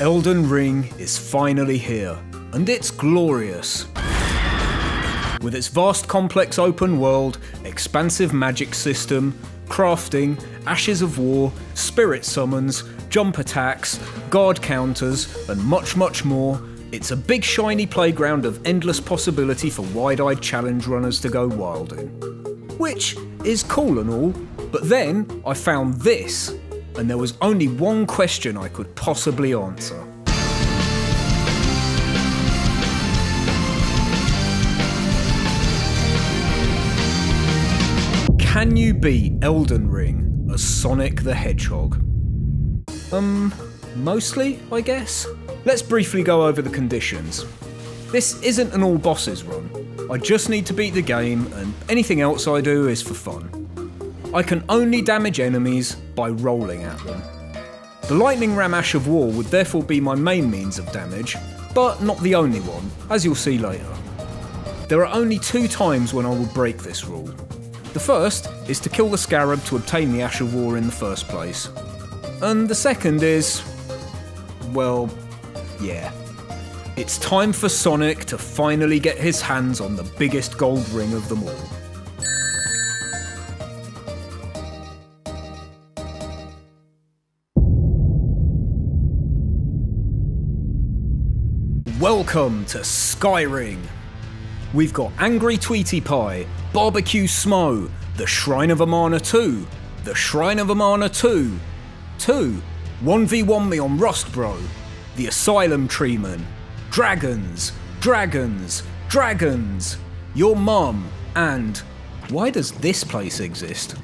Elden Ring is finally here, and it's glorious. With its vast complex open world, expansive magic system, crafting, ashes of war, spirit summons, jump attacks, guard counters, and much more, it's a big shiny playground of endless possibility for wide-eyed challenge runners to go wild in. Which is cool and all, but then I found this, and there was only one question I could possibly answer. Can you beat Elden Ring as Sonic the Hedgehog? Mostly, I guess? Let's briefly go over the conditions. This isn't an all bosses run. I just need to beat the game, and anything else I do is for fun. I can only damage enemies by rolling at them. The Lightning Ram Ash of War would therefore be my main means of damage, but not the only one, as you'll see later. There are only two times when I will break this rule. The first is to kill the Scarab to obtain the Ash of War in the first place. And the second is... well, yeah. It's time for Sonic to finally get his hands on the biggest gold ring of them all. Welcome to Skyring! We've got Angry Tweety Pie, Barbecue Smo, the Shrine of Amarna 2, the Shrine of Amarna 2, 2, 1v1 me on Rustbro, the Asylum Treeman, Dragons, Dragons, Dragons, your mum, and why does this place exist?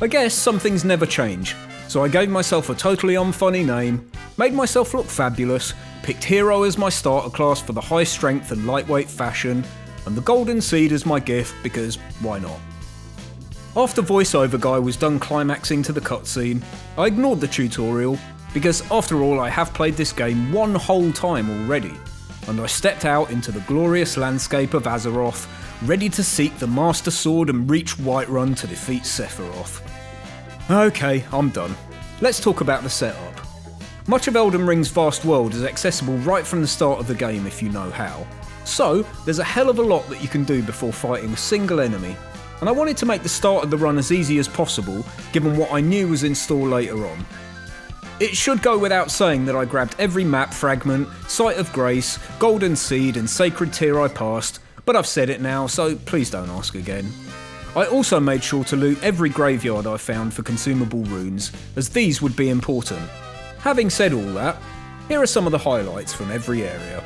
I guess some things never change, so I gave myself a totally unfunny name, made myself look fabulous, picked Hero as my starter class for the high strength and lightweight fashion, and the golden seed is my gift because why not? After voiceover guy was done climaxing to the cutscene, I ignored the tutorial because after all I have played this game one whole time already, and I stepped out into the glorious landscape of Azeroth, ready to seek the Master Sword and reach Whiterun to defeat Sephiroth. Okay, I'm done. Let's talk about the setup. Much of Elden Ring's vast world is accessible right from the start of the game if you know how. So, there's a hell of a lot that you can do before fighting a single enemy, and I wanted to make the start of the run as easy as possible, given what I knew was in store later on. It should go without saying that I grabbed every map fragment, Site of Grace, Golden Seed and Sacred Tear I passed, but I've said it now, so please don't ask again. I also made sure to loot every graveyard I found for consumable runes, as these would be important. Having said all that, here are some of the highlights from every area.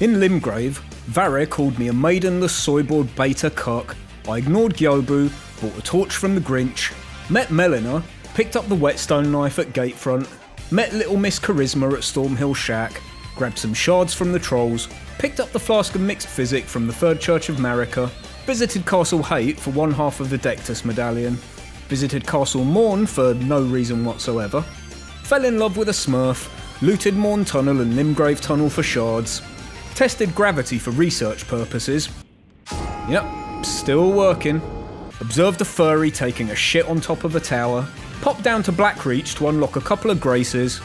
In Limgrave, Varre called me a maidenless soyboard beta cuck, I ignored Gyobu, bought a torch from the Grinch, met Melina, picked up the Whetstone Knife at Gatefront, met Little Miss Charisma at Stormhill Shack, grabbed some shards from the trolls, picked up the Flask of Mixed Physic from the 3rd Church of Marica, visited Castle Haight for one half of the Dectus Medallion, visited Castle Morn for no reason whatsoever, fell in love with a smurf, looted Morn Tunnel and Limgrave Tunnel for shards, tested gravity for research purposes, yep, still working, observed a furry taking a shit on top of a tower, popped down to Blackreach to unlock a couple of graces,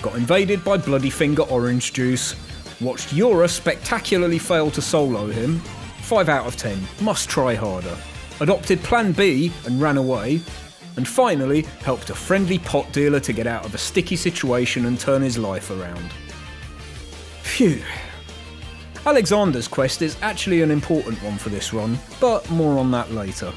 got invaded by Bloody Finger Orange Juice, watched Yura spectacularly fail to solo him, 5 out of 10, must try harder, adopted Plan B and ran away, and finally helped a friendly pot dealer to get out of a sticky situation and turn his life around. Phew. Alexander's quest is actually an important one for this run, but more on that later.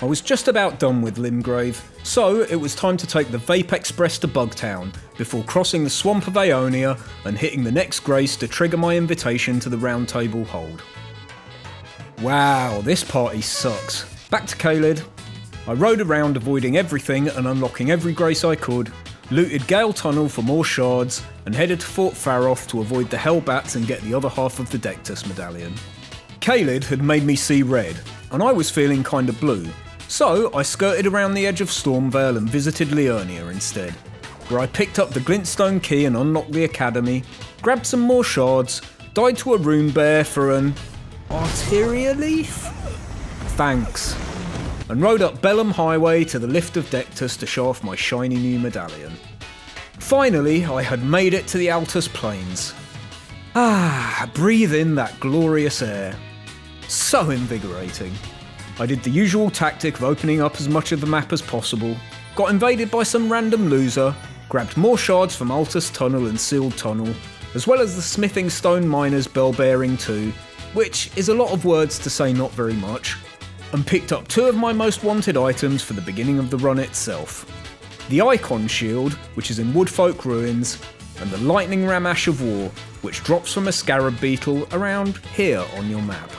I was just about done with Limgrave, so it was time to take the Vape Express to Bugtown, before crossing the Swamp of Aeonia and hitting the next grace to trigger my invitation to the Round Table Hold. Wow, this party sucks. Back to Caelid. I rode around avoiding everything and unlocking every grace I could, looted Gale Tunnel for more shards, and headed to Fort Faroth to avoid the Hellbats and get the other half of the Dectus Medallion. Caelid had made me see red, and I was feeling kinda blue, so I skirted around the edge of Stormveil and visited Leonia instead, where I picked up the Glintstone Key and unlocked the Academy, grabbed some more shards, died to a rune bear for an Arteria leaf? Thanks. And rode up Bellum Highway to the lift of Dectus to show off my shiny new medallion. Finally, I had made it to the Altus Plains. Ah, breathe in that glorious air. So invigorating. I did the usual tactic of opening up as much of the map as possible, got invaded by some random loser, grabbed more shards from Altus Tunnel and Sealed Tunnel, as well as the Smithing Stone Miner's Bell Bearing 2, which is a lot of words to say not very much, and picked up two of my most wanted items for the beginning of the run itself. The Icon Shield, which is in Woodfolk Ruins, and the Lightning Ram Ash of War, which drops from a Scarab Beetle around here on your map.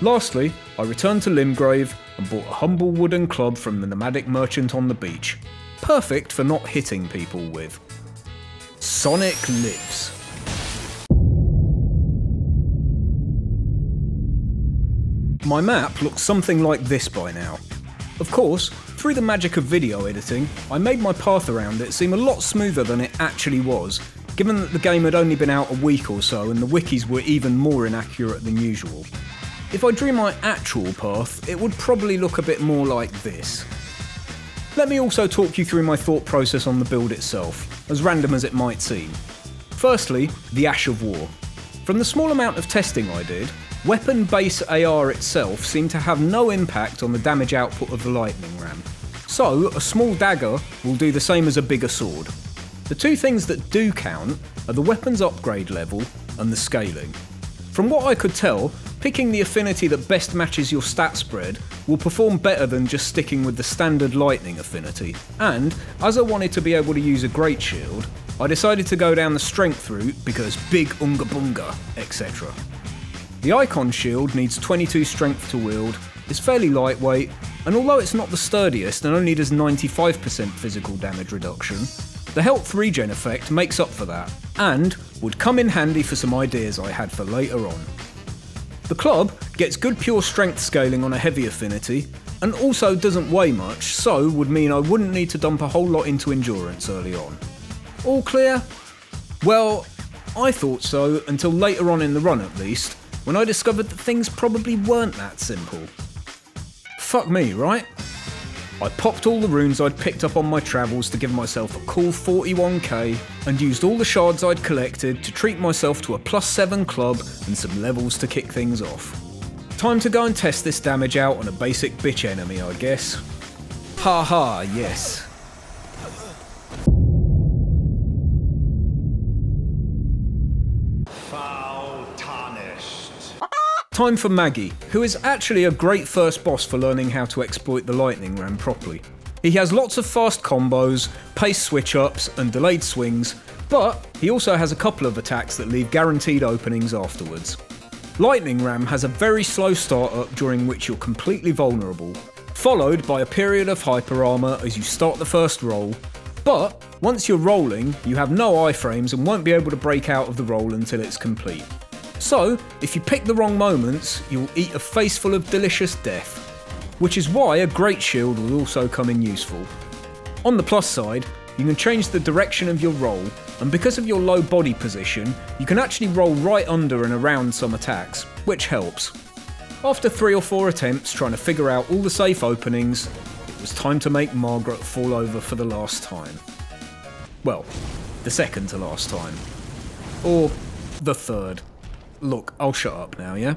Lastly, I returned to Limgrave and bought a humble wooden club from the nomadic merchant on the beach, perfect for not hitting people with. Sonic lives. My map looks something like this by now. Of course, through the magic of video editing, I made my path around it seem a lot smoother than it actually was, given that the game had only been out a week or so and the wikis were even more inaccurate than usual. If I drew my actual path, it would probably look a bit more like this. Let me also talk you through my thought process on the build itself, as random as it might seem. Firstly, the Ash of War. From the small amount of testing I did, weapon base AR itself seemed to have no impact on the damage output of the Lightning Ram, so a small dagger will do the same as a bigger sword. The two things that do count are the weapon's upgrade level and the scaling. From what I could tell, picking the affinity that best matches your stat spread will perform better than just sticking with the standard lightning affinity, and as I wanted to be able to use a great shield, I decided to go down the strength route because big unga bunga, etc. The Icon Shield needs 22 strength to wield, is fairly lightweight, and although it's not the sturdiest and only does 95% physical damage reduction, the health regen effect makes up for that, and would come in handy for some ideas I had for later on. The club gets good pure strength scaling on a heavy affinity, and also doesn't weigh much, so would mean I wouldn't need to dump a whole lot into endurance early on. All clear? Well, I thought so until later on in the run at least, when I discovered that things probably weren't that simple. Fuck me, right? I popped all the runes I'd picked up on my travels to give myself a cool 41k, and used all the shards I'd collected to treat myself to a +7 club and some levels to kick things off. Time to go and test this damage out on a basic bitch enemy, I guess. Ha ha, yes. Foul tarnished. Time for Maggie, who is actually a great first boss for learning how to exploit the Lightning Ram properly. He has lots of fast combos, pace switch-ups and delayed swings, but he also has a couple of attacks that leave guaranteed openings afterwards. Lightning Ram has a very slow start-up during which you're completely vulnerable, followed by a period of hyper armor as you start the first roll, but once you're rolling, you have no iframes and won't be able to break out of the roll until it's complete. So, if you pick the wrong moments, you'll eat a faceful of delicious death, which is why a great shield will also come in useful. On the plus side, you can change the direction of your roll, and because of your low body position, you can actually roll right under and around some attacks, which helps. After 3 or 4 attempts trying to figure out all the safe openings, it was time to make Margit fall over for the last time. Well, the second to last time. Or the third. Look, I'll shut up now, yeah?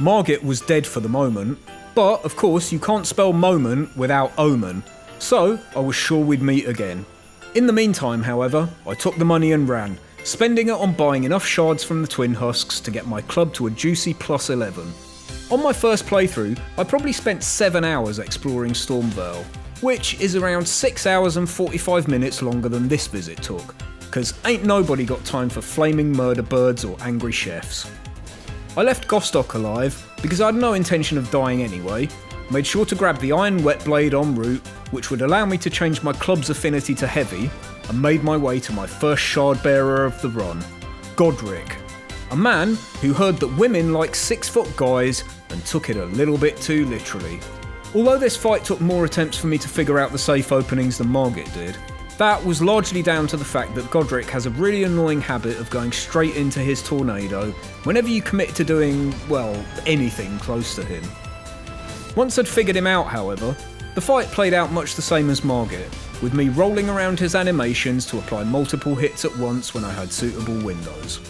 Margit was dead for the moment, but of course you can't spell moment without omen, so I was sure we'd meet again. In the meantime, however, I took the money and ran, spending it on buying enough shards from the Twin Husks to get my club to a juicy +11. On my first playthrough, I probably spent 7 hours exploring Stormveil, which is around 6 hours and 45 minutes longer than this visit took, cause ain't nobody got time for flaming murder birds or angry chefs. I left Gostock alive because I had no intention of dying anyway, made sure to grab the Iron Wet Blade en route, which would allow me to change my club's affinity to heavy, and made my way to my first Shardbearer of the run, Godric, a man who heard that women like 6-foot guys and took it a little bit too literally. Although this fight took more attempts for me to figure out the safe openings than Margit did, that was largely down to the fact that Godric has a really annoying habit of going straight into his tornado whenever you commit to doing, well, anything close to him. Once I'd figured him out, however, the fight played out much the same as Margit, with me rolling around his animations to apply multiple hits at once when I had suitable windows.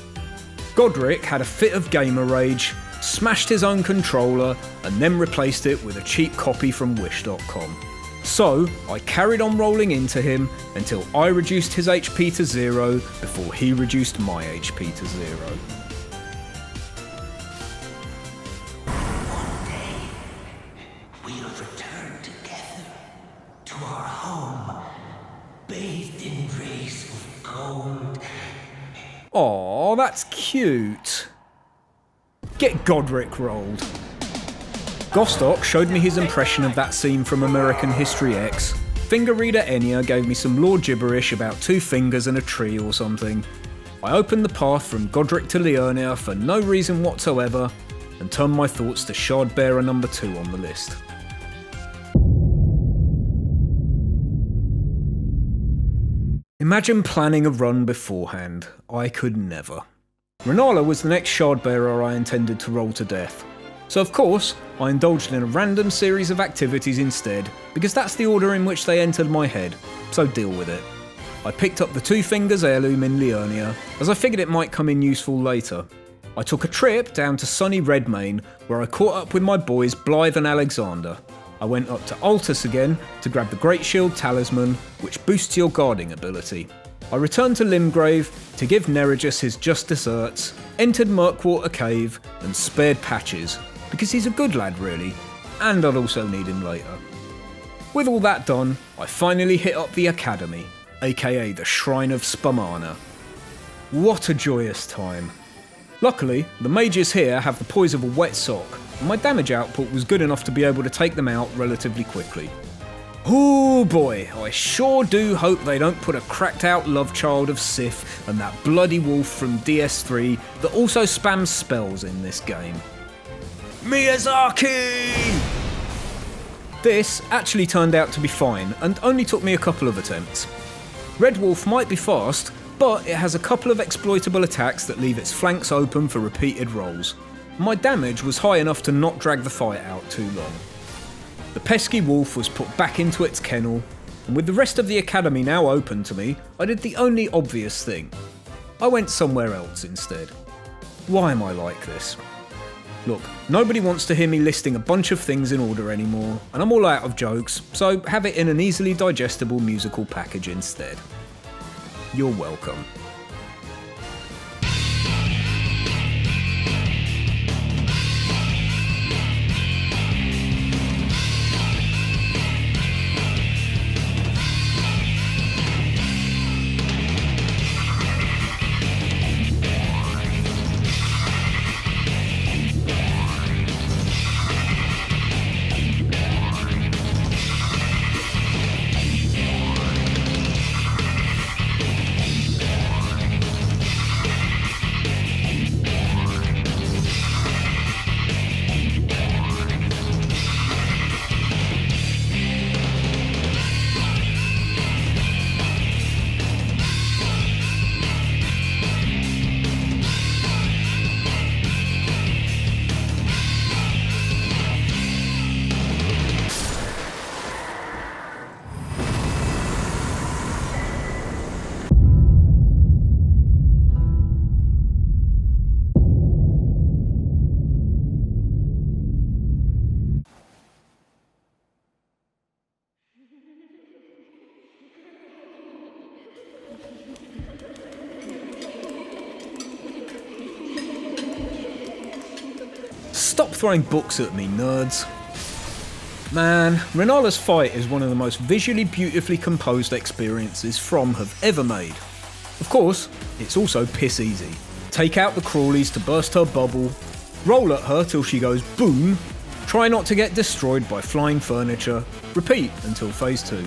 Godric had a fit of gamer rage, smashed his own controller, and then replaced it with a cheap copy from Wish.com. So, I carried on rolling into him until I reduced his HP to 0 before he reduced my HP to 0. Aww, that's cute. Get Godric rolled. Gostock showed me his impression of that scene from American History X. Finger reader Enya gave me some lore gibberish about 2 fingers and a tree or something. I opened the path from Godric to Leonia for no reason whatsoever and turned my thoughts to Shardbearer number 2 on the list. Imagine planning a run beforehand. I could never. Renala was the next Shardbearer I intended to roll to death. So of course, I indulged in a random series of activities instead, because that's the order in which they entered my head, so deal with it. I picked up the 2 Fingers heirloom in Leonia, as I figured it might come in useful later. I took a trip down to sunny Redmain, where I caught up with my boys Blythe and Alexander. I went up to Altus again to grab the Great Shield Talisman, which boosts your guarding ability. I returned to Limgrave to give Neregius his just desserts, entered Murkwater Cave and spared Patches, because he's a good lad really, and I'd also need him later. With all that done, I finally hit up the Academy, aka the Shrine of Spamana. What a joyous time. Luckily, the mages here have the poise of a wet sock, and my damage output was good enough to be able to take them out relatively quickly. Ooh boy, I sure do hope they don't put a cracked out love child of Sif and that bloody wolf from DS3 that also spams spells in this game. Miyazaki! This actually turned out to be fine and only took me a couple of attempts. Red Wolf might be fast, but it has a couple of exploitable attacks that leave its flanks open for repeated rolls. My damage was high enough to not drag the fight out too long. The pesky wolf was put back into its kennel, and with the rest of the Academy now open to me, I did the only obvious thing. I went somewhere else instead. Why am I like this? Look, nobody wants to hear me listing a bunch of things in order anymore, and I'm all out of jokes, so have it in an easily digestible musical package instead. You're welcome. Stop throwing books at me, nerds. Man, Renala's fight is one of the most visually beautifully composed experiences From have ever made. Of course, it's also piss easy. Take out the crawlies to burst her bubble, roll at her till she goes boom, try not to get destroyed by flying furniture, repeat until phase 2.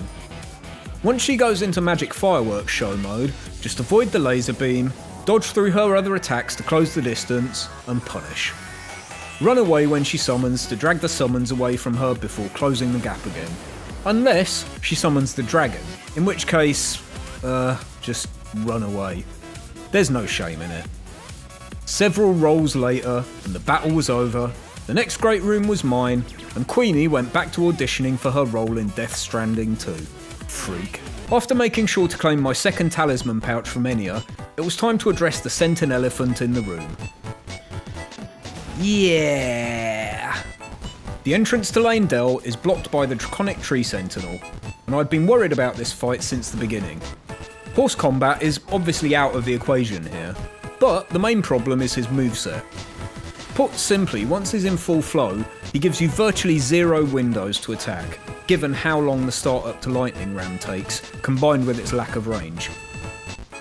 Once she goes into magic fireworks show mode, just avoid the laser beam, dodge through her other attacks to close the distance, and punish. Run away when she summons to drag the summons away from her before closing the gap again. Unless she summons the dragon, in which case, just run away. There's no shame in it. Several rolls later, and the battle was over, the next great room was mine, and Queenie went back to auditioning for her role in Death Stranding 2. Freak. After making sure to claim my second talisman pouch from Enya, it was time to address the sentient elephant in the room. Yeah. The entrance to Lane Dell is blocked by the Draconic Tree Sentinel, and I'd been worried about this fight since the beginning. Horse combat is obviously out of the equation here, but the main problem is his moveset. Put simply, once he's in full flow, he gives you virtually zero windows to attack, given how long the start up to Lightning Ram takes, combined with its lack of range.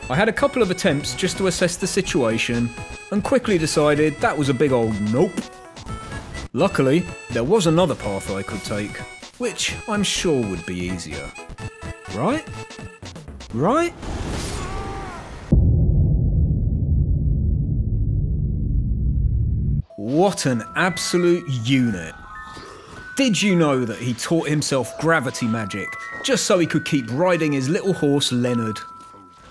I had a couple of attempts just to assess the situation, and quickly decided that was a big old nope. Luckily, there was another path I could take, which I'm sure would be easier. Right? Right? What an absolute unit. Did you know that he taught himself gravity magic, just so he could keep riding his little horse Leonard?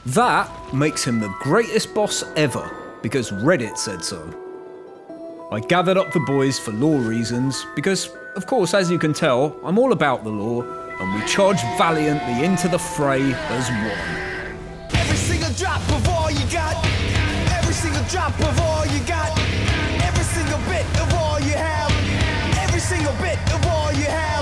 That makes him the greatest boss ever, because Reddit said so. I gathered up the boys for lore reasons, because, of course, as you can tell, I'm all about the lore, and we charged valiantly into the fray as one. Every single drop of all you got, every single drop of all you got, every single bit of all you have, every single bit of all you have.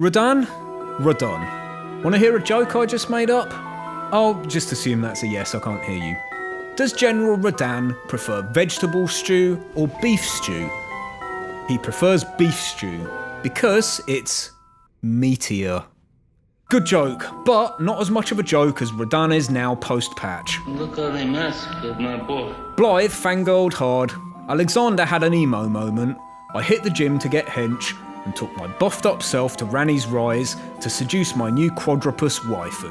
Radahn? Radahn. Wanna hear a joke I just made up? I'll just assume that's a yes, I can't hear you. Does General Radahn prefer vegetable stew or beef stew? He prefers beef stew because it's meatier. Good joke, but not as much of a joke as Radahn is now post-patch. Look at the mask of my boy. Blythe fangirled hard. Alexander had an emo moment. I hit the gym to get hench, and took my buffed up self to Ranny's Rise to seduce my new quadrupus waifu.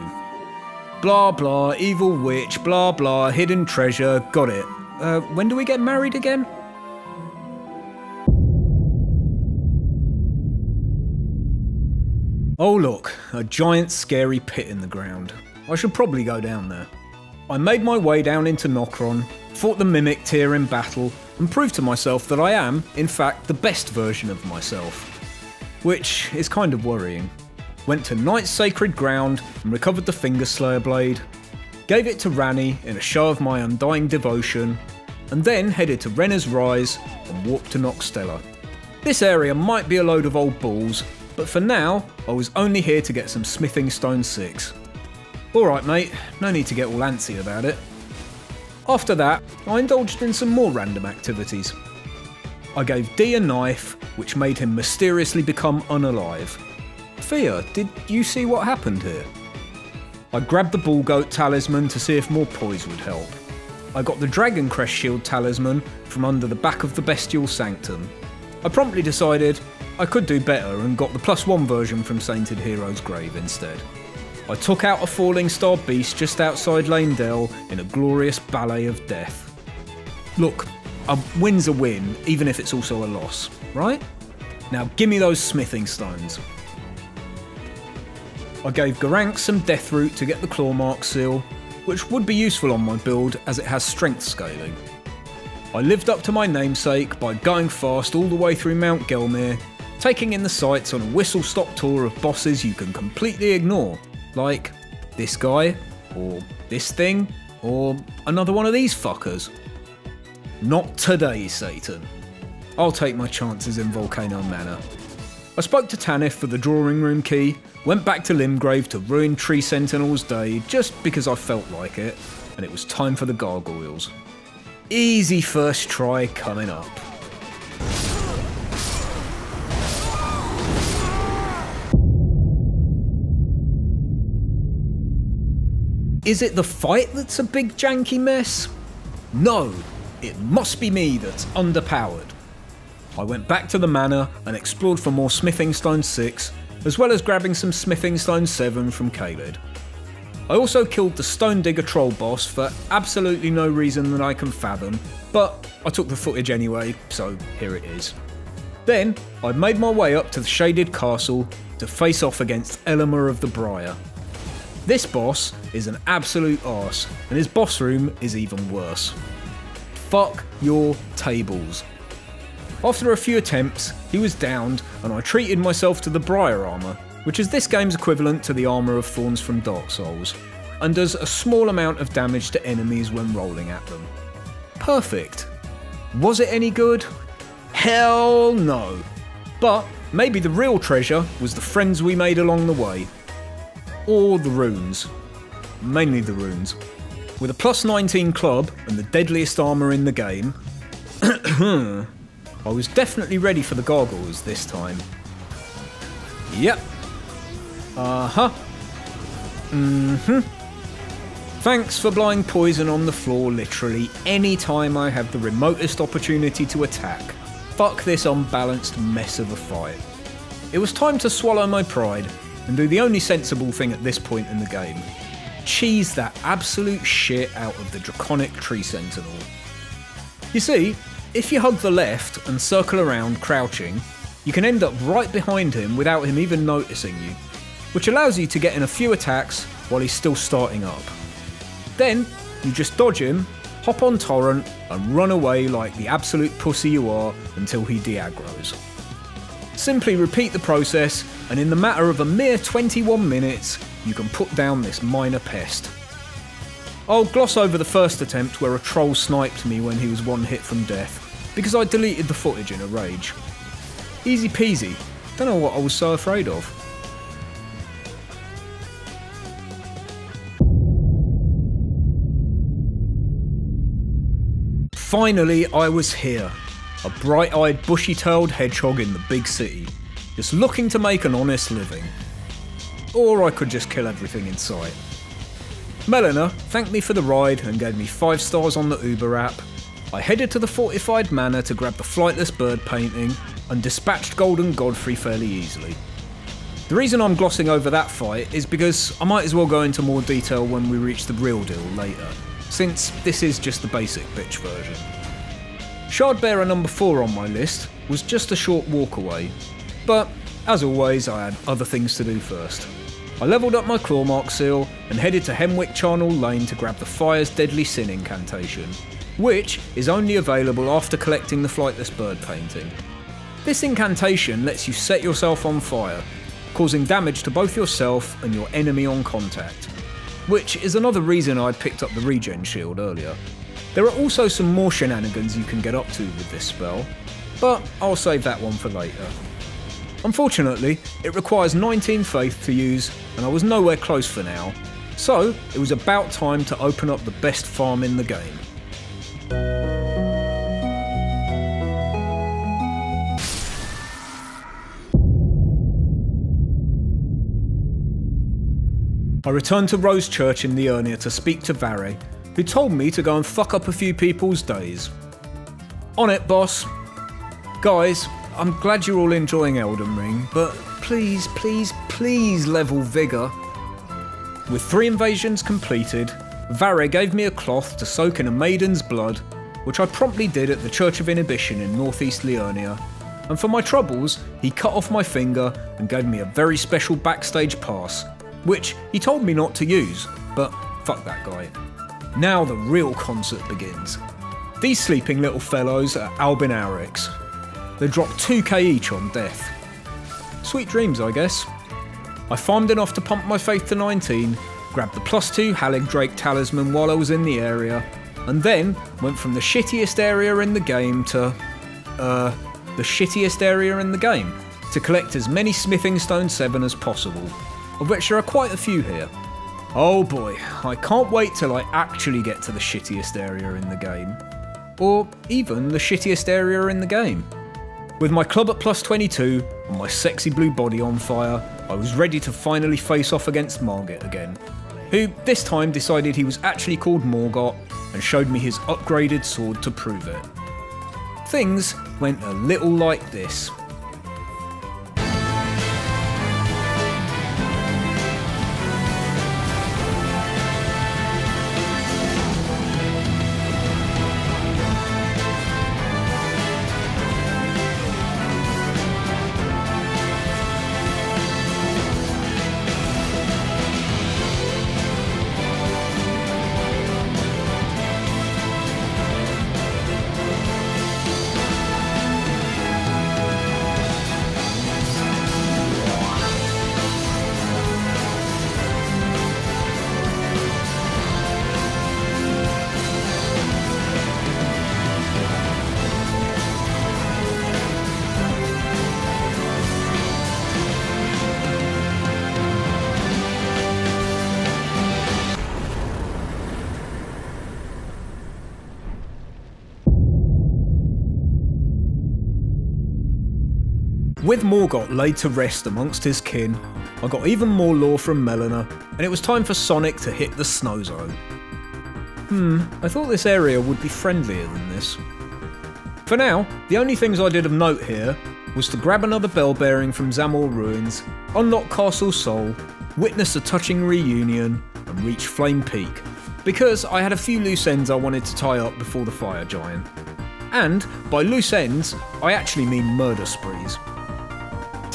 Blah blah, evil witch, blah blah, hidden treasure, got it. When do we get married again? Oh look, a giant scary pit in the ground. I should probably go down there. I made my way down into Nokron, fought the mimic tier in battle, and proved to myself that I am, in fact, the best version of myself. Which is kind of worrying. Went to Knight's Sacred Ground and recovered the Finger Slayer Blade, gave it to Ranny in a show of my undying devotion, and then headed to Renna's Rise and walked to Noxtella. This area might be a load of old balls, but for now, I was only here to get some Smithing Stone 6. Alright mate, no need to get all antsy about it. After that, I indulged in some more random activities. I gave Dee a knife, which made him mysteriously become unalive. Fia, did you see what happened here? I grabbed the Bull Goat Talisman to see if more poise would help. I got the Dragon Crest Shield Talisman from under the back of the Bestial Sanctum. I promptly decided I could do better and got the +1 version from Sainted Hero's Grave instead. I took out a falling star beast just outside Lane Dell in a glorious ballet of death. Look, a win's a win, even if it's also a loss, right? Now gimme those smithing stones. I gave Garank some death root to get the claw mark seal, which would be useful on my build as it has strength scaling. I lived up to my namesake by going fast all the way through Mount Gelmir, taking in the sights on a whistle-stop tour of bosses you can completely ignore, like this guy, or this thing, or another one of these fuckers. Not today, Satan. I'll take my chances in Volcano Manor. I spoke to Tanith for the drawing room key, went back to Limgrave to ruin Tree Sentinel's day just because I felt like it, and it was time for the gargoyles. Easy first try coming up. Is it the fight that's a big janky mess? No, it must be me that's underpowered. I went back to the manor and explored for more Smithing Stone 6, as well as grabbing some Smithing Stone 7 from Caelid. I also killed the Stone Digger Troll boss for absolutely no reason that I can fathom, but I took the footage anyway, so here it is. Then I made my way up to the Shaded Castle to face off against Elamur of the Briar. This boss is an absolute arse, and his boss room is even worse. Fuck your tables. After a few attempts, he was downed, and I treated myself to the Briar armour, which is this game's equivalent to the armour of thorns from Dark Souls, and does a small amount of damage to enemies when rolling at them. Perfect. Was it any good? Hell no. But maybe the real treasure was the friends we made along the way. Or the runes. Mainly the runes. With a plus 19 club and the deadliest armour in the game, I was definitely ready for the gargoyles this time. Yep. Uh-huh. Mm-hmm. Thanks for blowing poison on the floor literally any time I have the remotest opportunity to attack. Fuck this unbalanced mess of a fight. It was time to swallow my pride and do the only sensible thing at this point in the game. Cheese that absolute shit out of the Draconic Tree Sentinel. You see, if you hug the left and circle around crouching, you can end up right behind him without him even noticing you, which allows you to get in a few attacks while he's still starting up. Then you just dodge him, hop on Torrent and run away like the absolute pussy you are until he de-aggros. Simply repeat the process, and in the matter of a mere 21 minutes, you can put down this minor pest. I'll gloss over the first attempt where a troll sniped me when he was one hit from death, because I deleted the footage in a rage. Easy peasy, don't know what I was so afraid of. Finally I was here, a bright-eyed, bushy-tailed hedgehog in the big city, just looking to make an honest living. Or I could just kill everything in sight. Melina thanked me for the ride and gave me 5 stars on the Uber app. I headed to the fortified manor to grab the flightless bird painting and dispatched Golden Godfrey fairly easily. The reason I'm glossing over that fight is because I might as well go into more detail when we reach the real deal later, since this is just the basic bitch version. Shardbearer number 4 on my list was just a short walk away, but as always I had other things to do first. I levelled up my Clawmark seal and headed to Hemwick Charnel Lane to grab the Fire's Deadly Sin incantation, which is only available after collecting the Flightless Bird painting. This incantation lets you set yourself on fire, causing damage to both yourself and your enemy on contact, which is another reason I picked up the regen shield earlier. There are also some more shenanigans you can get up to with this spell, but I'll save that one for later. Unfortunately, it requires 19 faith to use, and I was nowhere close for now, so it was about time to open up the best farm in the game. I returned to Rose Church in Leonia to speak to Varre, who told me to go and fuck up a few people's days. On it, boss. Guys, I'm glad you're all enjoying Elden Ring, but please, please, please level Vigor. With 3 invasions completed, Varre gave me a cloth to soak in a maiden's blood, which I promptly did at the Church of Inhibition in northeast Leonia, and for my troubles, he cut off my finger and gave me a very special backstage pass, which he told me not to use, but fuck that guy. Now the real concert begins. These sleeping little fellows are Albinaurics. They drop 2k each on death. Sweet dreams, I guess. I farmed enough to pump my faith to 19, grabbed the +2 Haligdrake Talisman while I was in the area, and then went from the shittiest area in the game to... the shittiest area in the game, to collect as many Smithing Stone 7 as possible, of which there are quite a few here. Oh boy, I can't wait till I actually get to the shittiest area in the game. Or even the shittiest area in the game. With my club at +22, and my sexy blue body on fire, I was ready to finally face off against Margit again, who this time decided he was actually called Morgott and showed me his upgraded sword to prove it. Things went a little like this. With Morgott laid to rest amongst his kin, I got even more lore from Melina, and it was time for Sonic to hit the snow zone. I thought this area would be friendlier than this. For now, the only things I did of note here was to grab another bell bearing from Zamor Ruins, unlock Castle Sol, witness a touching reunion, and reach Flame Peak, because I had a few loose ends I wanted to tie up before the Fire Giant. And by loose ends, I actually mean murder sprees.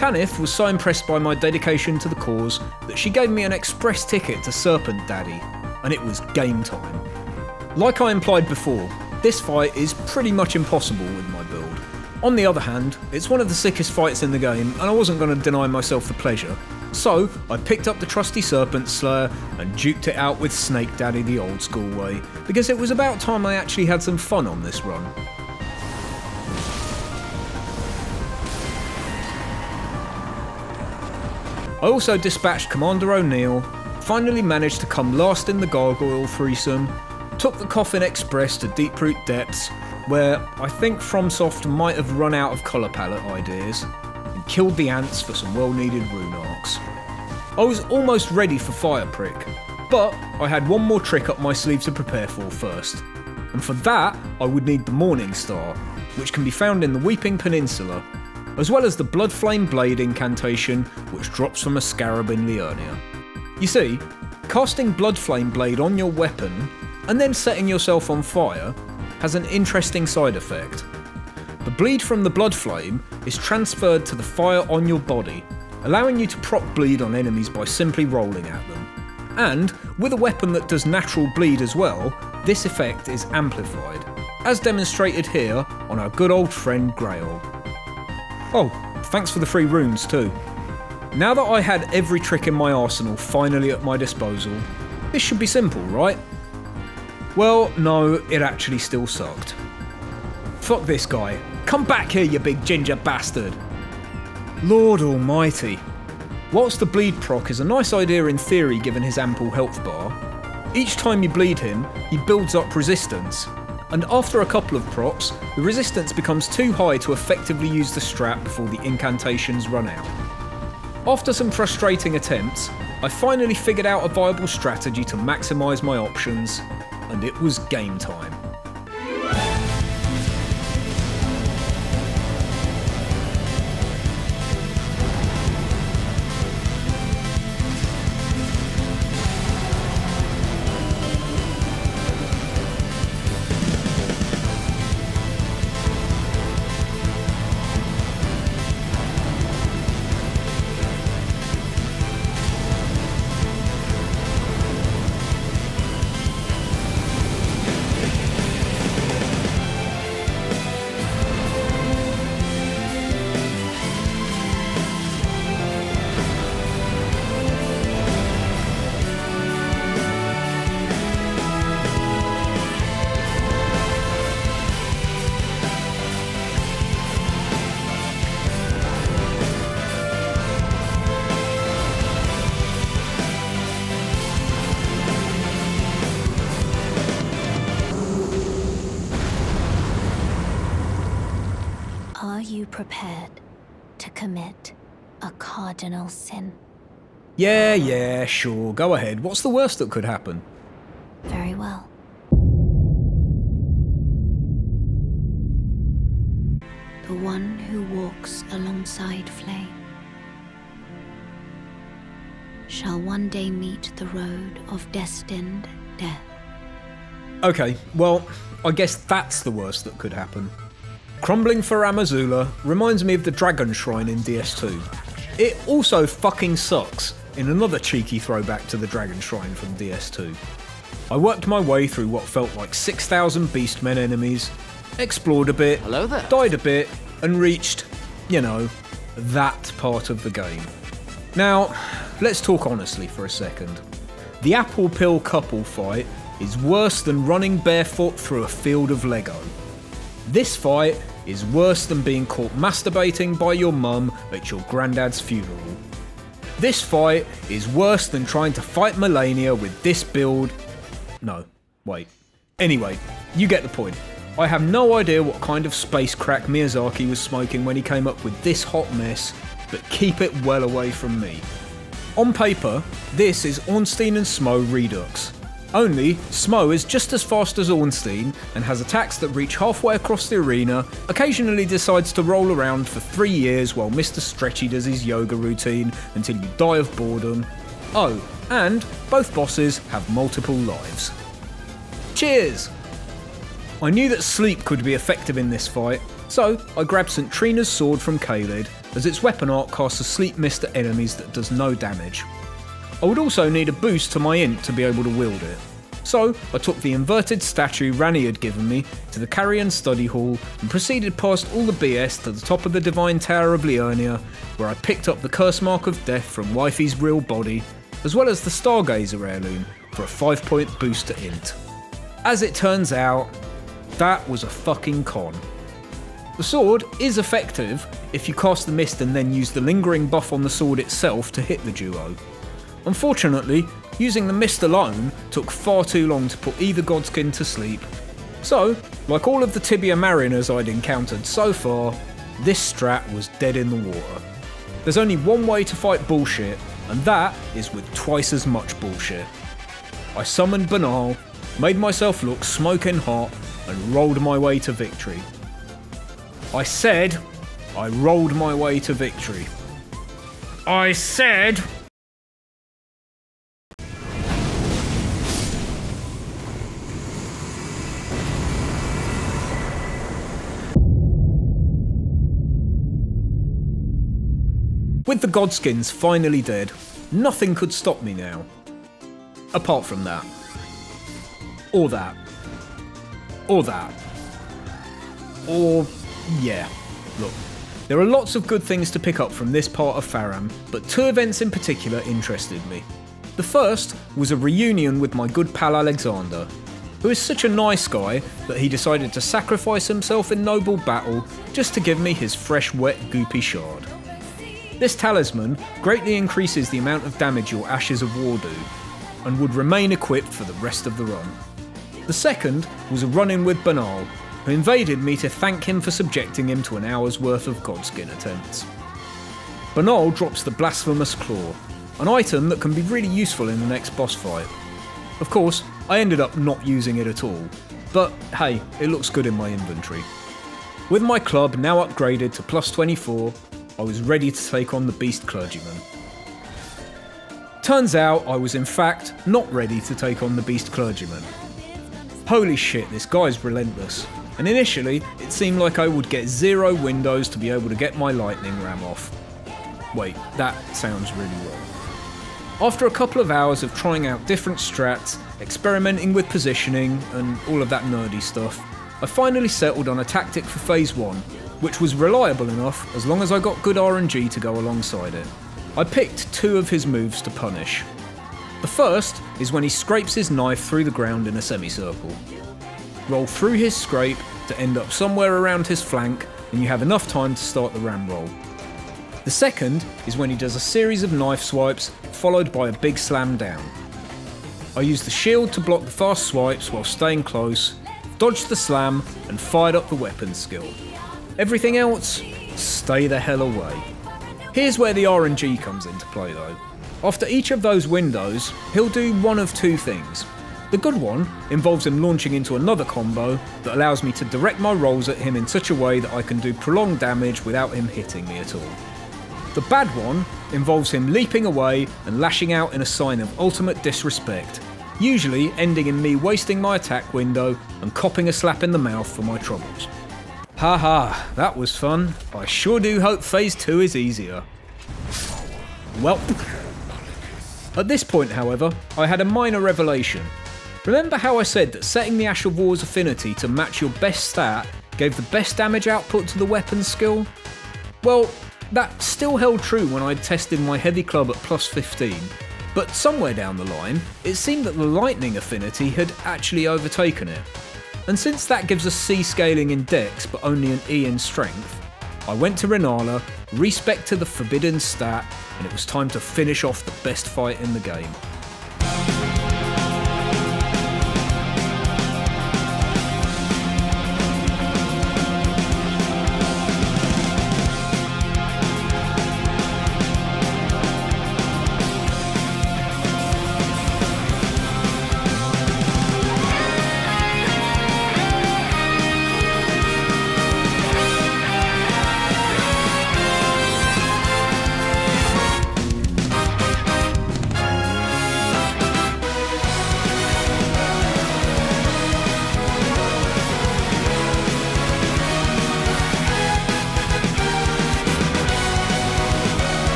Tanith was so impressed by my dedication to the cause that she gave me an express ticket to Serpent Daddy, and it was game time. Like I implied before, this fight is pretty much impossible with my build. On the other hand, it's one of the sickest fights in the game, and I wasn't going to deny myself the pleasure, so I picked up the trusty Serpent Slayer and duked it out with Snake Daddy the old school way, because it was about time I actually had some fun on this run. I also dispatched Commander O'Neill, finally managed to come last in the gargoyle threesome, took the Coffin Express to Deeproot Depths, where I think FromSoft might have run out of colour palette ideas, and killed the ants for some well-needed rune arcs. I was almost ready for Fireprick, but I had one more trick up my sleeve to prepare for first, and for that I would need the Morning Star, which can be found in the Weeping Peninsula, as well as the Bloodflame Blade incantation, which drops from a scarab in Leonia. You see, casting Bloodflame Blade on your weapon, and then setting yourself on fire, has an interesting side effect. The bleed from the Bloodflame is transferred to the fire on your body, allowing you to proc bleed on enemies by simply rolling at them. And, with a weapon that does natural bleed as well, this effect is amplified, as demonstrated here on our good old friend Grail. Oh, thanks for the free runes too. Now that I had every trick in my arsenal finally at my disposal, this should be simple, right? Well, no, it actually still sucked. Fuck this guy. Come back here, you big ginger bastard. Lord almighty. Whilst the bleed proc is a nice idea in theory given his ample health bar, each time you bleed him, he builds up resistance. And after a couple of procs, the resistance becomes too high to effectively use the strap before the incantations run out. After some frustrating attempts, I finally figured out a viable strategy to maximise my options, and it was game time. prepared to commit a cardinal sin. Yeah, yeah, sure. Go ahead. What's the worst that could happen? Very well. The one who walks alongside flame shall one day meet the road of destined death. Okay, well, I guess that's the worst that could happen. Crumbling for Amazula reminds me of the Dragon Shrine in DS2. It also fucking sucks, in another cheeky throwback to the Dragon Shrine from DS2. I worked my way through what felt like 6,000 Beastmen enemies, explored a bit, died a bit, and reached, you know, that part of the game. Now, let's talk honestly for a second. The apple pill couple fight is worse than running barefoot through a field of Lego. This fight is worse than being caught masturbating by your mum at your granddad's funeral. This fight is worse than trying to fight Melania with this build. No, wait. Anyway, you get the point. I have no idea what kind of space crack Miyazaki was smoking when he came up with this hot mess, but keep it well away from me. On paper, this is Ornstein and Smo Redux. Only, Smo is just as fast as Ornstein and has attacks that reach halfway across the arena, occasionally decides to roll around for 3 years while Mr. Stretchy does his yoga routine until you die of boredom. Oh, and both bosses have multiple lives. Cheers! I knew that sleep could be effective in this fight, so I grabbed St. Trina's sword from Caelid, as its weapon art casts a sleep mist at enemies that does no damage. I would also need a boost to my int to be able to wield it. So I took the inverted statue Rani had given me to the Carrion Study Hall and proceeded past all the BS to the top of the Divine Tower of Leonia, where I picked up the Curse Mark of Death from Wifey's real body, as well as the Stargazer heirloom for a 5-point boost to int. As it turns out, that was a fucking con. The sword is effective if you cast the mist and then use the lingering buff on the sword itself to hit the duo. Unfortunately, using the mist alone took far too long to put either Godskin to sleep. So, like all of the Tibia Mariners I'd encountered so far, this strat was dead in the water. There's only one way to fight bullshit, and that is with twice as much bullshit. I summoned Banal, made myself look smoking hot, and rolled my way to victory. I said, I rolled my way to victory. I said... With the Godskins finally dead, nothing could stop me now. Apart from that. Or that. Or that. Or, yeah. Look, there are lots of good things to pick up from this part of Faram, but two events in particular interested me. The first was a reunion with my good pal Alexander, who is such a nice guy that he decided to sacrifice himself in noble battle just to give me his fresh, wet, goopy shard. This talisman greatly increases the amount of damage your Ashes of War do, and would remain equipped for the rest of the run. The second was a run-in with Banal, who invaded me to thank him for subjecting him to an hour's worth of Godskin attempts. Banal drops the Blasphemous Claw, an item that can be really useful in the next boss fight. Of course, I ended up not using it at all, but hey, it looks good in my inventory. With my club now upgraded to +24, I was ready to take on the Beast Clergyman. Turns out I was in fact not ready to take on the Beast Clergyman. Holy shit, this guy's relentless, and initially it seemed like I would get 0 windows to be able to get my lightning ram off. Wait, that sounds really wrong. After a couple of hours of trying out different strats, experimenting with positioning and all of that nerdy stuff, I finally settled on a tactic for phase 1. Which was reliable enough as long as I got good RNG to go alongside it. I picked two of his moves to punish. The first is when he scrapes his knife through the ground in a semicircle. Roll through his scrape to end up somewhere around his flank and you have enough time to start the ram roll. The second is when he does a series of knife swipes followed by a big slam down. I used the shield to block the fast swipes while staying close, dodged the slam and fired up the weapon skill. Everything else Stay the hell away. Here's where the RNG comes into play though. After each of those windows, he'll do one of two things. The good one involves him launching into another combo that allows me to direct my rolls at him in such a way that I can do prolonged damage without him hitting me at all. The bad one involves him leaping away and lashing out in a sign of ultimate disrespect, usually ending in me wasting my attack window and copping a slap in the mouth for my troubles. Haha, that was fun. I sure do hope phase 2 is easier. Well, at this point however, I had a minor revelation. Remember how I said that setting the Ash of War's affinity to match your best stat gave the best damage output to the weapon skill? Well, that still held true when I tested my heavy club at plus 15, but somewhere down the line, it seemed that the lightning affinity had actually overtaken it. And since that gives us C scaling in dex but only an E in strength, I went to Renala, respec to the forbidden stat, and it was time to finish off the best fight in the game.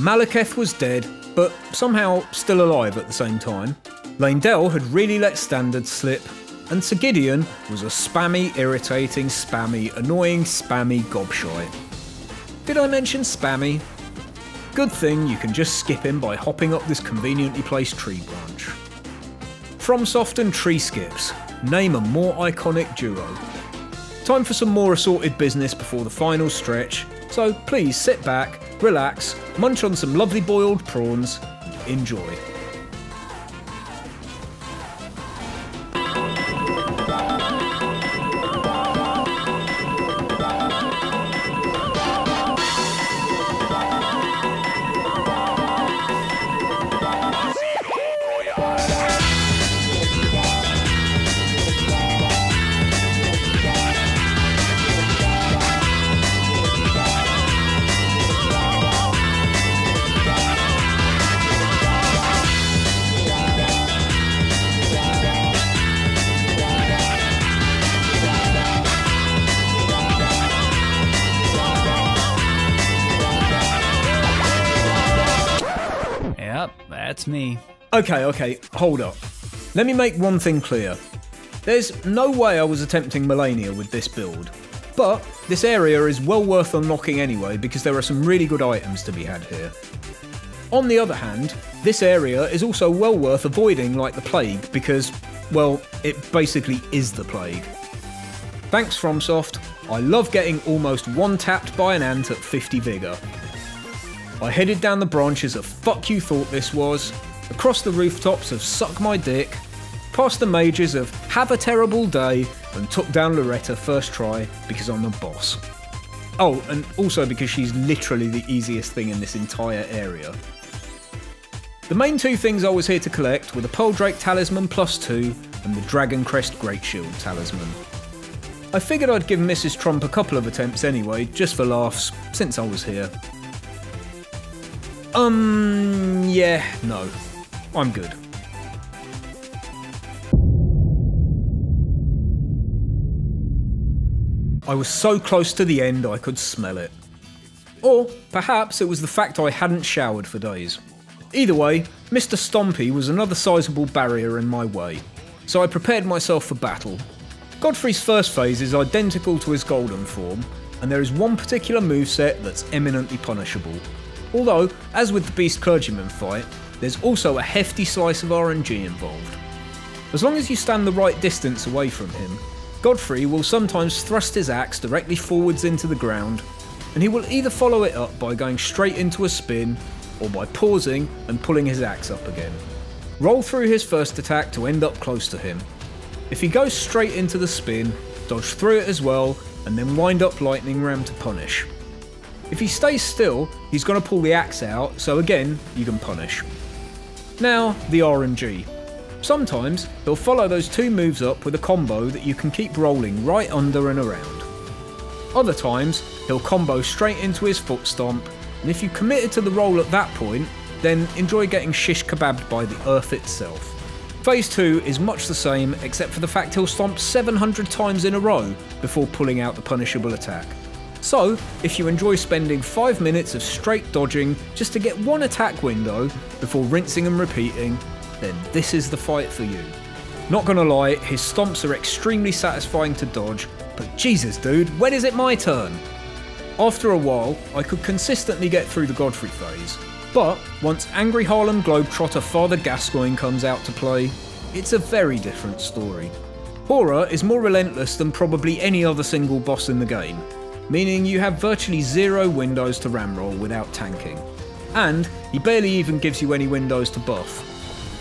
Malekith was dead, but somehow still alive at the same time. Leyndell had really let standards slip, and Sir Gideon was a spammy, irritating, spammy, annoying, spammy gobshite. Did I mention spammy? Good thing you can just skip him by hopping up this conveniently placed tree branch. FromSoft and tree skips, name a more iconic duo. Time for some more assorted business before the final stretch, so please sit back, relax, munch on some lovely boiled prawns, and enjoy. Me. Okay, hold up. Let me make one thing clear. There's no way I was attempting Melania with this build, but this area is well worth unlocking anyway because there are some really good items to be had here. On the other hand, this area is also well worth avoiding like the plague because, well, it basically is the plague. Thanks FromSoft, I love getting almost one-tapped by an ant at 50 vigour. I headed down the branches of fuck you thought this was, across the rooftops of suck my dick, past the mages of have a terrible day, and took down Loretta first try because I'm the boss. Oh, and also because she's literally the easiest thing in this entire area. The main two things I was here to collect were the Pearl Drake Talisman plus 2 and the Dragon Crest Great Shield Talisman. I figured I'd give Mrs. Trump a couple of attempts anyway, just for laughs, since I was here. Yeah, no. I'm good. I was so close to the end I could smell it. Or perhaps it was the fact I hadn't showered for days. Either way, Mr. Stompy was another sizable barrier in my way, so I prepared myself for battle. Godfrey's first phase is identical to his golden form, and there is one particular moveset that's eminently punishable. Although, as with the Beast Clergyman fight, there's also a hefty slice of RNG involved. As long as you stand the right distance away from him, Godfrey will sometimes thrust his axe directly forwards into the ground, and he will either follow it up by going straight into a spin, or by pausing and pulling his axe up again. Roll through his first attack to end up close to him. If he goes straight into the spin, dodge through it as well, and then wind up Lightning Ram to punish. If he stays still, he's going to pull the axe out, so again, you can punish. Now, the RNG. Sometimes, he'll follow those two moves up with a combo that you can keep rolling right under and around. Other times, he'll combo straight into his foot stomp, and if you committed to the roll at that point, then enjoy getting shish kebabbed by the earth itself. Phase 2 is much the same, except for the fact he'll stomp 700 times in a row before pulling out the punishable attack. So, if you enjoy spending 5 minutes of straight dodging just to get one attack window before rinsing and repeating, then this is the fight for you. Not gonna lie, his stomps are extremely satisfying to dodge, but Jesus dude, when is it my turn? After a while, I could consistently get through the Godfrey phase, but once angry Harlem Globetrotter Father Gascoigne comes out to play, it's a very different story. Horror is more relentless than probably any other single boss in the game, meaning you have virtually zero windows to ramroll without tanking, and he barely even gives you any windows to buff.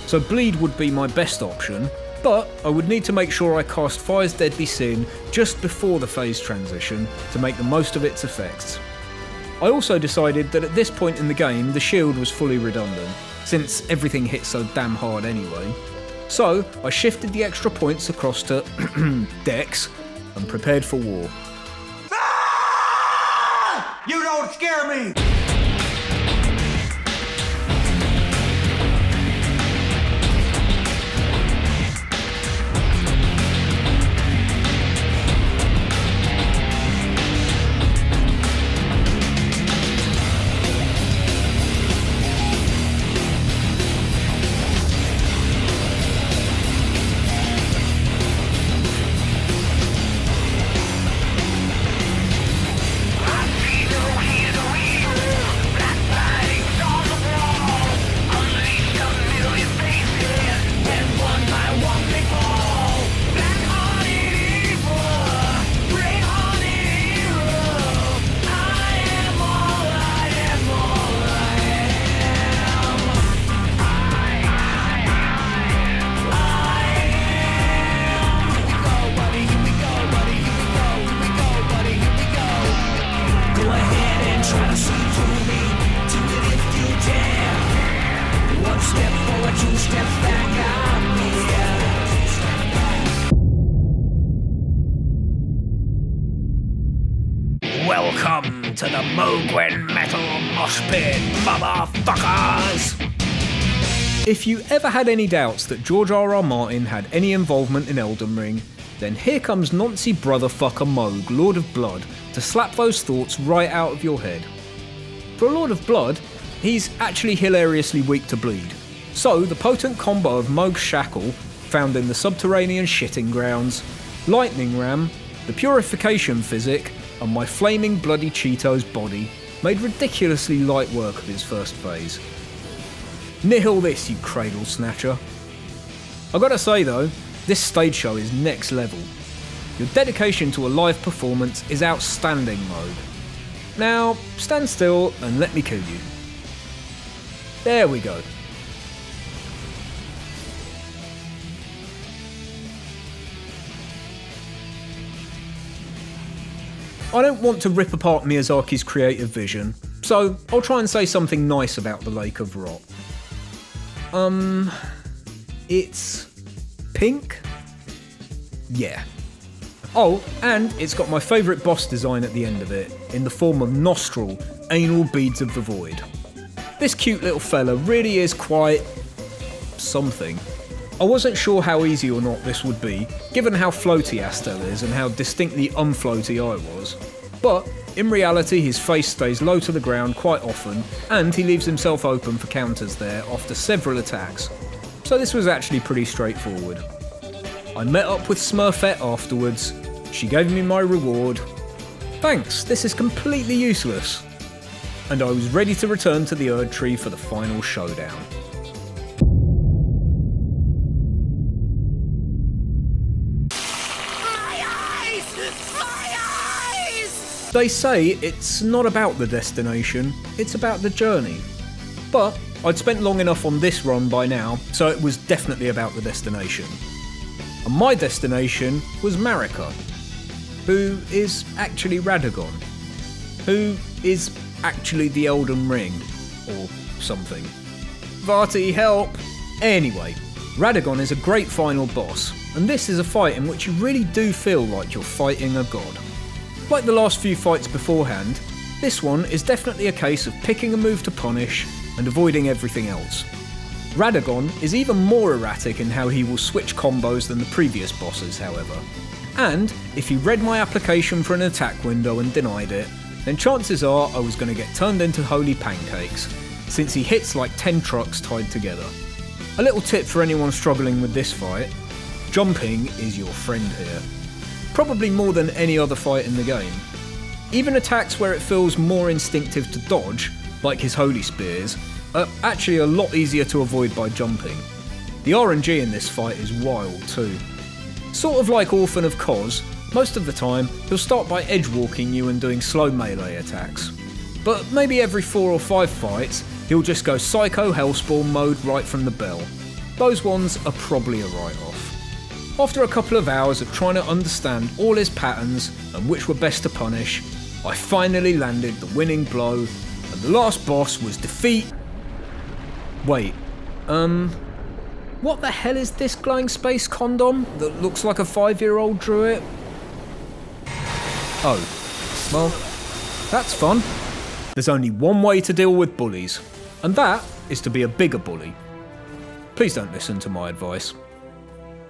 So bleed would be my best option, but I would need to make sure I cast Fire's Deadly Sin just before the phase transition to make the most of its effects. I also decided that at this point in the game the shield was fully redundant, since everything hit so damn hard anyway. So I shifted the extra points across to Dex and prepared for war. You don't scare me! If you ever had any doubts that George R.R. Martin had any involvement in Elden Ring, then here comes Nancy Brotherfucker Moog, Lord of Blood, to slap those thoughts right out of your head. For a Lord of Blood, he's actually hilariously weak to bleed, so the potent combo of Moog's Shackle, found in the subterranean shitting grounds, Lightning Ram, the Purification Physic, and my flaming bloody Cheeto's body made ridiculously light work of his first phase. Nihil this, you cradle snatcher. I gotta say though, this stage show is next level. Your dedication to a live performance is outstanding, Moog. Now, stand still and let me kill you. There we go. I don't want to rip apart Miyazaki's creative vision, so I'll try and say something nice about the Lake of Rot. It's pink? Yeah. Oh, and it's got my favourite boss design at the end of it, in the form of nostril, anal beads of the void. This cute little fella really is quite... something. I wasn't sure how easy or not this would be, given how floaty Astel is and how distinctly unfloaty I was. But, in reality, his face stays low to the ground quite often, and he leaves himself open for counters there after several attacks, so this was actually pretty straightforward. I met up with Smurfette afterwards. She gave me my reward. Thanks, this is completely useless. And I was ready to return to the Erdtree for the final showdown. They say it's not about the destination, it's about the journey. But I'd spent long enough on this run by now, so it was definitely about the destination. And my destination was Marica, who is actually Radagon, who is actually the Elden Ring, or something. Varre, help! Anyway, Radagon is a great final boss, and this is a fight in which you really do feel like you're fighting a god. Like the last few fights beforehand, this one is definitely a case of picking a move to punish and avoiding everything else. Radagon is even more erratic in how he will switch combos than the previous bosses, however. And if you read my application for an attack window and denied it, then chances are I was going to get turned into holy pancakes, since he hits like 10 trucks tied together. A little tip for anyone struggling with this fight, jumping is your friend here. Probably more than any other fight in the game. Even attacks where it feels more instinctive to dodge, like his holy spears, are actually a lot easier to avoid by jumping. The RNG in this fight is wild too. Sort of like Orphan of Koz, most of the time he'll start by edge-walking you and doing slow melee attacks. But maybe every 4 or 5 fights, he'll just go psycho hellspawn mode right from the bell. Those ones are probably a write-off. After a couple of hours of trying to understand all his patterns and which were best to punish, I finally landed the winning blow, and the last boss was defeat... Wait, what the hell is this glowing space condom that looks like a 5-year-old drew it? Oh, well, that's fun. There's only one way to deal with bullies, and that is to be a bigger bully. Please don't listen to my advice.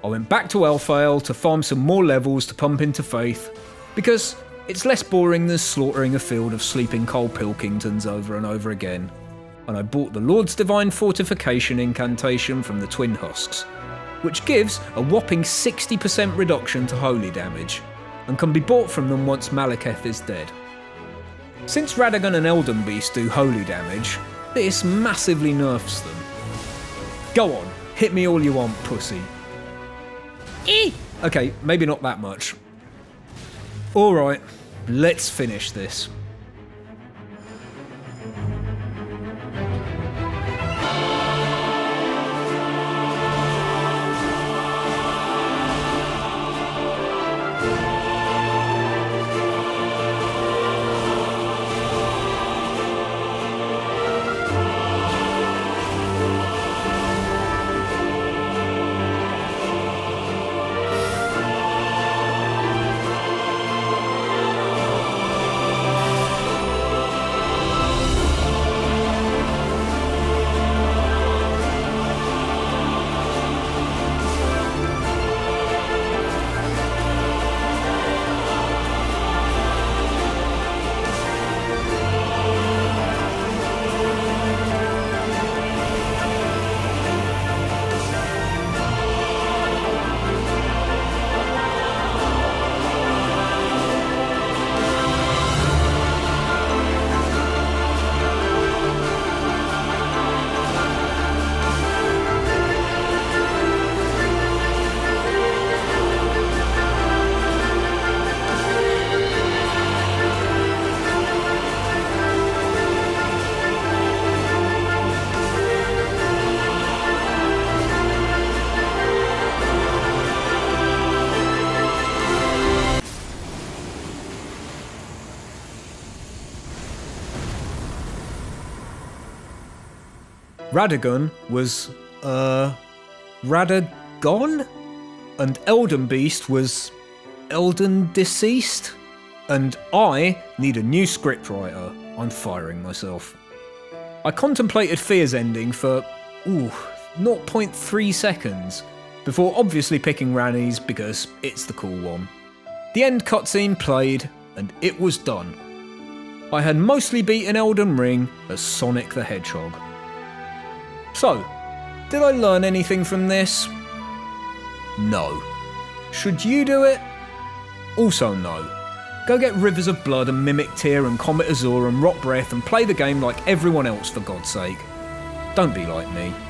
I went back to Elfale to farm some more levels to pump into Faith, because it's less boring than slaughtering a field of sleeping Cole Pilkingtons over and over again, and I bought the Lord's Divine Fortification incantation from the Twin Husks, which gives a whopping 60% reduction to holy damage, and can be bought from them once Malekith is dead. Since Radagon and Elden Beast do holy damage, this massively nerfs them. Go on, hit me all you want, pussy. Okay, maybe not that much. Alright, let's finish this. Radagon was, Radagon? And Elden Beast was Elden Deceased? And I need a new scriptwriter. I'm firing myself. I contemplated Fear's ending for, 0.3 seconds, before obviously picking Ranny's because it's the cool one. The end cutscene played, and it was done. I had mostly beaten Elden Ring as Sonic the Hedgehog. So, did I learn anything from this? No. Should you do it? Also no. Go get Rivers of Blood and Mimic Tear and Comet Azure and Rot Breath and play the game like everyone else, for God's sake. Don't be like me.